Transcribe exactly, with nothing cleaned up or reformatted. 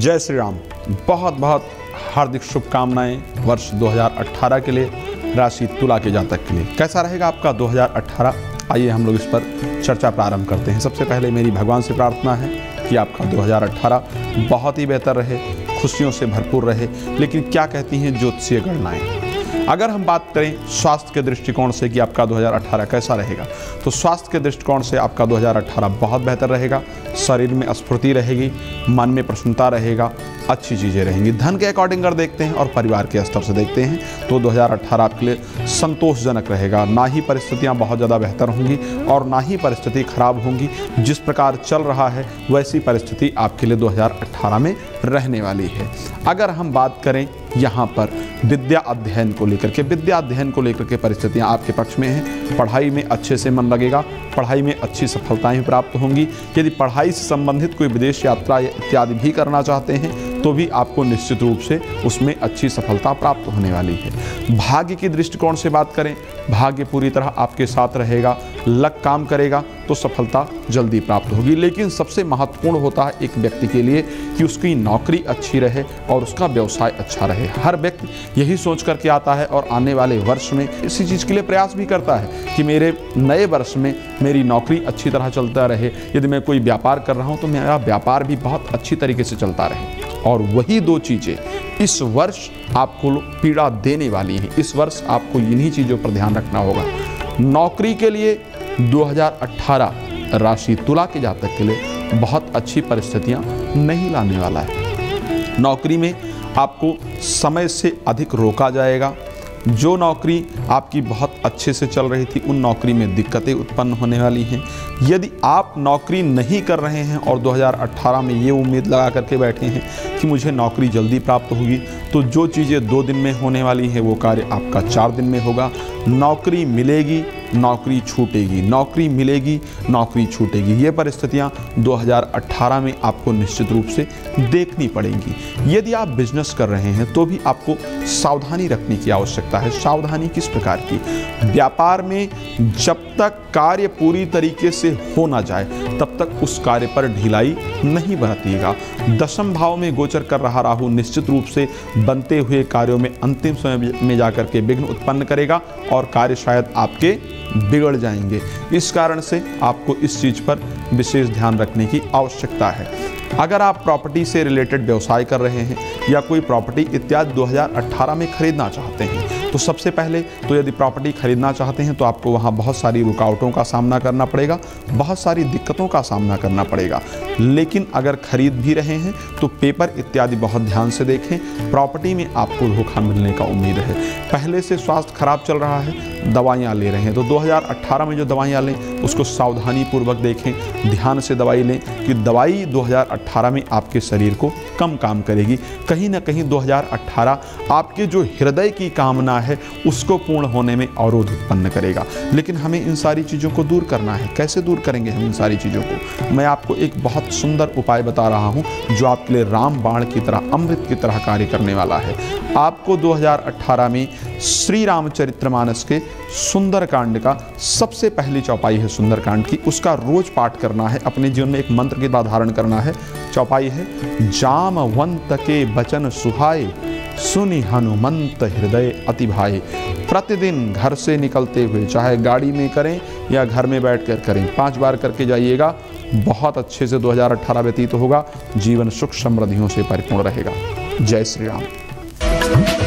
जय श्री राम। बहुत बहुत हार्दिक शुभकामनाएं वर्ष दो हज़ार अठारह के लिए राशि तुला के जातक के लिए। कैसा रहेगा आपका दो हज़ार अठारह, आइए हम लोग इस पर चर्चा प्रारंभ करते हैं। सबसे पहले मेरी भगवान से प्रार्थना है कि आपका दो हज़ार अठारह बहुत ही बेहतर रहे, खुशियों से भरपूर रहे। लेकिन क्या कहती हैं ज्योतिषीय गणनाएं? अगर हम बात करें स्वास्थ्य के दृष्टिकोण से कि आपका दो हज़ार अठारह कैसा रहेगा, तो स्वास्थ्य के दृष्टिकोण से आपका दो हज़ार अठारह बहुत बेहतर रहेगा। शरीर में स्फूर्ति रहेगी, मन में प्रसन्नता रहेगा, अच्छी चीज़ें रहेंगी। धन के अकॉर्डिंग अगर देखते हैं और परिवार के स्तर से देखते हैं तो दो हज़ार अठारह आपके लिए संतोषजनक रहेगा। ना ही परिस्थितियां बहुत ज़्यादा बेहतर होंगी और ना ही परिस्थिति खराब होंगी। जिस प्रकार चल रहा है वैसी परिस्थिति आपके लिए दो हज़ार अठारह में रहने वाली है। अगर हम बात करें यहाँ पर विद्या अध्ययन को लेकर के, विद्या अध्ययन को लेकर के परिस्थितियाँ आपके पक्ष में हैं। पढ़ाई में अच्छे से मन लगेगा, पढ़ाई में अच्छी सफलताएँ प्राप्त होंगी। यदि पढ़ाई से संबंधित कोई विदेश यात्रा इत्यादि भी करना चाहते हैं तो भी आपको निश्चित रूप से उसमें अच्छी सफलता प्राप्त होने वाली है। भाग्य के दृष्टिकोण से बात करें, भाग्य पूरी तरह आपके साथ रहेगा। लक काम करेगा तो सफलता जल्दी प्राप्त होगी। लेकिन सबसे महत्वपूर्ण होता है एक व्यक्ति के लिए कि उसकी नौकरी अच्छी रहे और उसका व्यवसाय अच्छा रहे। हर व्यक्ति यही सोच करके आता है और आने वाले वर्ष में इसी चीज़ के लिए प्रयास भी करता है कि मेरे नए वर्ष में मेरी नौकरी अच्छी तरह चलता रहे। यदि मैं कोई व्यापार कर रहा हूँ तो मेरा व्यापार भी बहुत अच्छी तरीके से चलता रहे। और वही दो चीज़ें इस वर्ष आपको पीड़ा देने वाली हैं। इस वर्ष आपको इन्हीं चीज़ों पर ध्यान रखना होगा। नौकरी के लिए दो हज़ार अठारह राशि तुला के जातक के लिए बहुत अच्छी परिस्थितियां नहीं लाने वाला है। नौकरी में आपको समय से अधिक रोका जाएगा। जो नौकरी आपकी बहुत अच्छे से चल रही थी उन नौकरी में दिक्कतें उत्पन्न होने वाली हैं। यदि आप नौकरी नहीं कर रहे हैं और दो हज़ार अठारह में ये उम्मीद लगा करके बैठे हैं कि मुझे नौकरी जल्दी प्राप्त होगी, तो जो चीज़ें दो दिन में होने वाली हैं वो कार्य आपका चार दिन में होगा। नौकरी मिलेगी, नौकरी छूटेगी, नौकरी मिलेगी, नौकरी छूटेगी। ये परिस्थितियाँ दो हज़ार अठारह में आपको निश्चित रूप से देखनी पड़ेंगी। यदि आप बिजनेस कर रहे हैं तो भी आपको सावधानी रखने की आवश्यकता है। सावधानी किस प्रकार की? व्यापार में जब तक कार्य पूरी तरीके से हो ना जाए तब तक उस कार्य पर ढिलाई नहीं बरतिएगा। दशम भाव में गोचर कर रहा राहु निश्चित रूप से बनते हुए कार्यों में अंतिम समय में जाकर के विघ्न उत्पन्न करेगा और कार्य शायद आपके बिगड़ जाएंगे। इस कारण से आपको इस चीज़ पर विशेष ध्यान रखने की आवश्यकता है। अगर आप प्रॉपर्टी से रिलेटेड व्यवसाय कर रहे हैं या कोई प्रॉपर्टी इत्यादि दो हज़ार अठारह में खरीदना चाहते हैं तो सबसे पहले तो यदि प्रॉपर्टी खरीदना चाहते हैं तो आपको वहाँ बहुत सारी रुकावटों का सामना करना पड़ेगा, बहुत सारी दिक्कतों का सामना करना पड़ेगा। लेकिन अगर खरीद भी रहे हैं तो पेपर इत्यादि बहुत ध्यान से देखें। प्रॉपर्टी में आपको धोखा मिलने का उम्मीद है। पहले से स्वास्थ्य खराब चल रहा है, दवाइयाँ ले रहे हैं तो दो हज़ार अठारह में जो दवाइयाँ लें उसको सावधानी पूर्वक देखें, ध्यान से दवाई लें कि दवाई दो हज़ार अठारह में आपके शरीर को कम काम करेगी। कहीं ना कहीं दो हज़ार अठारह आपके जो हृदय की कामना है उसको पूर्ण होने में अवरोध उत्पन्न करेगा। लेकिन हमें इन सारी चीज़ों को दूर करना है। कैसे दूर करेंगे हम इन सारी चीज़ों को? मैं आपको एक बहुत सुंदर उपाय बता रहा हूँ जो आपके लिए राम बाण की तरह, अमृत की तरह कार्य करने वाला है। आपको दो हज़ार अठारह में श्री रामचरित्र मानस के सुंदरकांड का सबसे पहली चौपाई है सुंदरकांड की, उसका रोज पाठ करना है। अपने जीवन में एक मंत्र के धारण करना है। चौपाई है, जामवंत के बचन सुहाए, सुनि हनुमंत हृदय अति भाए। प्रतिदिन घर से निकलते हुए, चाहे गाड़ी में करें या घर में बैठकर करें, पांच बार करके जाइएगा। बहुत अच्छे से दो हज़ार अठारह व्यतीत होगा। जीवन सुख समृद्धियों से परिपूर्ण रहेगा। जय श्री राम।